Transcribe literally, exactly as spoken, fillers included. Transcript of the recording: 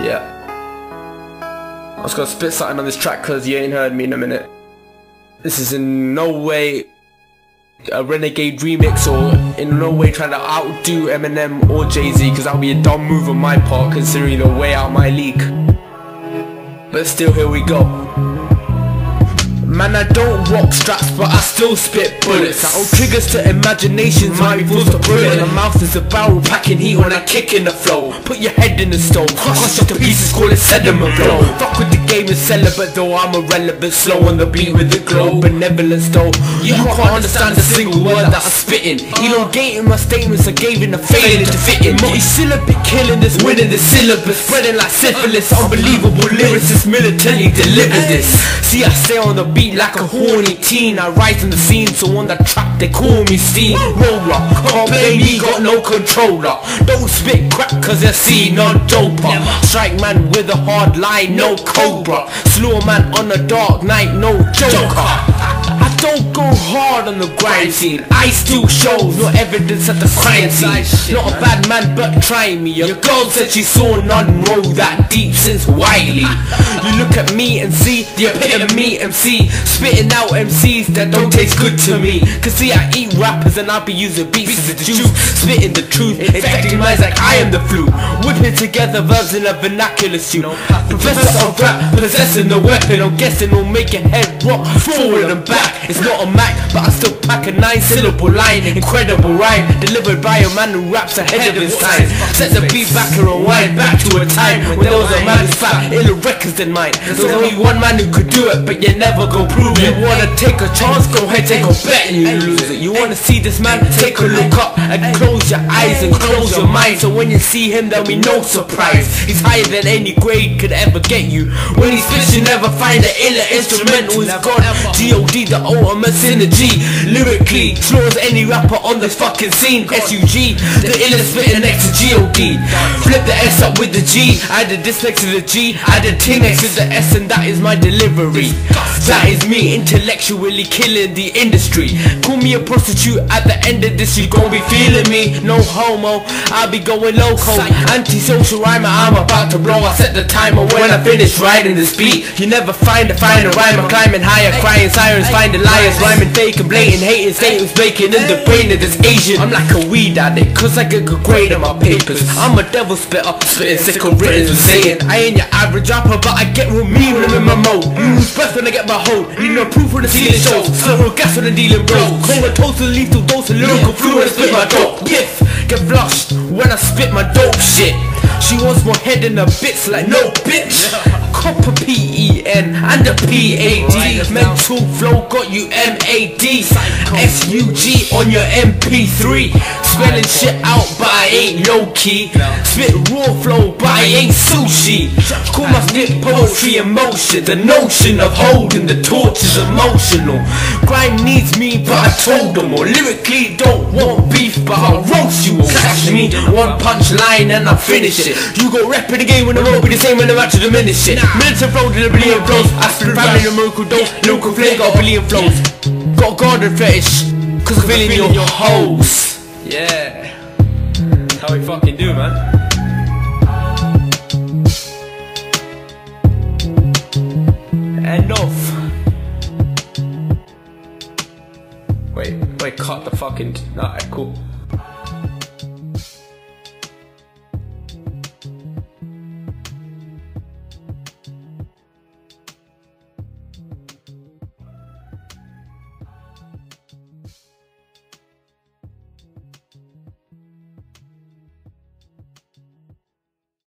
Yeah. I'm just gonna spit something on this track cause you ain't heard me in a minute. This is in no way a Renegade remix or in no way trying to outdo Eminem or Jay-Z, cause that would be a dumb move on my part considering the way out my league. But still, here we go. Man, I don't rock straps, but I still spit bullets. I own triggers to imaginations, my fools to brilliant. My mouth is a barrel packing heat when I kick in the flow. Put your head in the stove, crush up to pieces, call it sediment blow. Fuck with the game is celibate though, I'm irrelevant. Slow on the beat with the glow, benevolence though. You can't understand a single word that I'm spitting. Elongating my statements, I gave in a failing to fit in. Multi-syllabic killing this, winning the syllabus, spreading like syphilis. Unbelievable lyricist, militantly delivers this. See, I stay on the beat like a horny teen, I rise in the scene. So on that track they call me Steam Roller. Can't play me, got no controller. Don't spit crap cause I see non-doper. Strike man with a hard line, no cobra. Slew a man on a dark night, no joker. I don't go hard on the grind scene, I still show no evidence at the crime scene. Not a bad man but try me. Your girl said she saw none roll that deep since Wiley. You look at me and see the epitome M C, spitting out M Cs that don't taste good to me. Cause see, I eat rappers and I be using beats as a juice, spitting the truth, infecting minds like I am the flu. Whipping together verbs in a vernacular suit, professor of rap, possessing the weapon. I'm guessing I'll make your head rock forward and back. It's not a Mac, but I still pack a nine syllable line. Incredible rhyme, delivered by a man who raps ahead of his time. Set the beat back and rewind back to a time when there was a man who's fat, iller records than mine. There's only one man who could do it, but you never go prove it. You wanna take a chance, go ahead, take a bet and you lose it. You wanna see this man, take a look up and close your eyes and close your mind. So when you see him there'll be no surprise, he's higher than any grade could ever get you. When he spits you never find an iller instrumental. He's gone G O D, the ultimate synergy. Lyrically, draws any rapper on this fucking scene. S U G, the iller spitting next to G O D. Flip the S up with the G, add the this next to the G, add the T next to the S, and that is my delivery. That is me intellectually killing the industry. Call me a prostitute, at the end of this you gon' be feeling me. No homo, I'll be going loco. Anti-social rhymer, I'm about to blow. I set the timer when I finish riding this beat. You never find a finer rhymer, climbing higher, crying sirens, finding liars, rhyming fake and blatant, hating statements, baking in the brain of this Asian. I'm like a weed addict, cause I get good grade on my papers. I'm a devil spitter, spitting sickle riddance with Satan. I ain't your average rapper, but I get real mean when I'm in my mode. Use breath when I get my hold, need no proof when the ceiling shows. Several gas when I'm dealing bros, comatose and lethal dose and lyrical flu when I spit my dope. Yes, get flushed when I spit my dope shit. She wants more head in her bits like no bitch. Copper P E N and a P A D. Mental flow got you M A D. S U G on your M P three. Spelling shit out but I ain't low-key. Spit raw flow but I ain't sushi. Call my spit poetry emotion. The notion of holding the torch is emotional. Grime needs me but I told them all. Lyrically don't want beef but I'll roast you all. Catch me one punch line and I finish it. You go rap it again when the road be the same when I'm out to diminish it. Militant flow to the billion flows, I spit rhyming a miracle dose. Local flame got a billion flows. Got a garden fetish, cause I'm feeling your hoes. Yeah, that's how we fucking do, man.